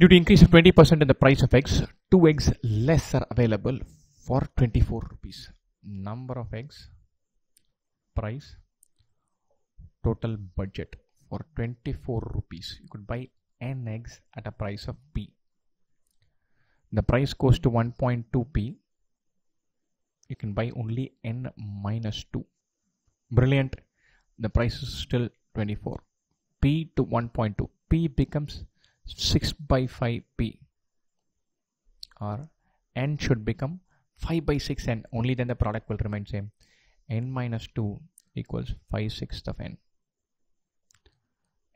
Due to increase of 20% in the price of eggs, 2 eggs less are available for 24 rupees. Number of eggs, price, total budget for 24 rupees. You could buy n eggs at a price of P. The price goes to 1.2p. You can buy only n minus 2. Brilliant. The price is still 24. P to 1.2. P becomes 6 by 5p, or n should become 5 by 6n. Only then the product will remain same. N minus 2 equals 5/6 of n.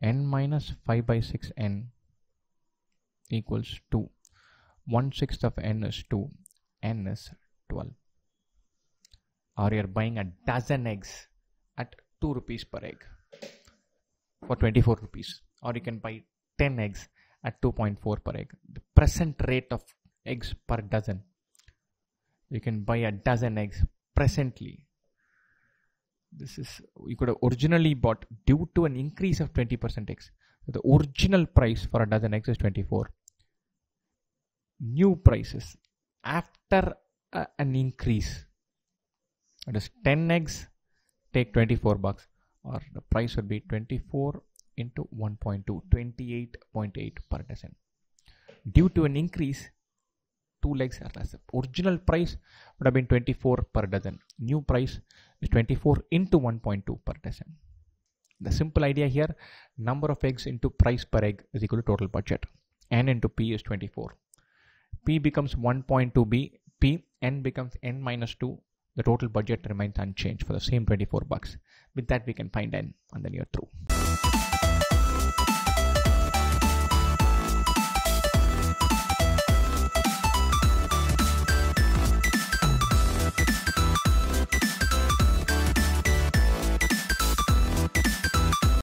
N minus 5 by 6n equals 2. 1/6 of n is 2. N is 12. Or you are buying a dozen eggs at 2 rupees per egg for 24 rupees. Or you can buy 10 eggs at 2.4 per egg. The present rate of eggs per dozen. You can buy a dozen eggs presently. This is, you could have originally bought due to an increase of 20% eggs. So the original price for a dozen eggs is 24. New prices after an increase. It is 10 eggs, take 24 bucks, or the price would be 24 into 1.2, 28.8 per dozen. Due to an increase, 2 legs are less. Original price would have been 24 per dozen. New price is 24 into 1.2 per dozen. The simple idea here, number of eggs into price per egg is equal to total budget. N into P is 24. P becomes 1.2B. P, N becomes N minus 2. The total budget remains unchanged for the same 24 bucks. With that, we can find N, and then you're through.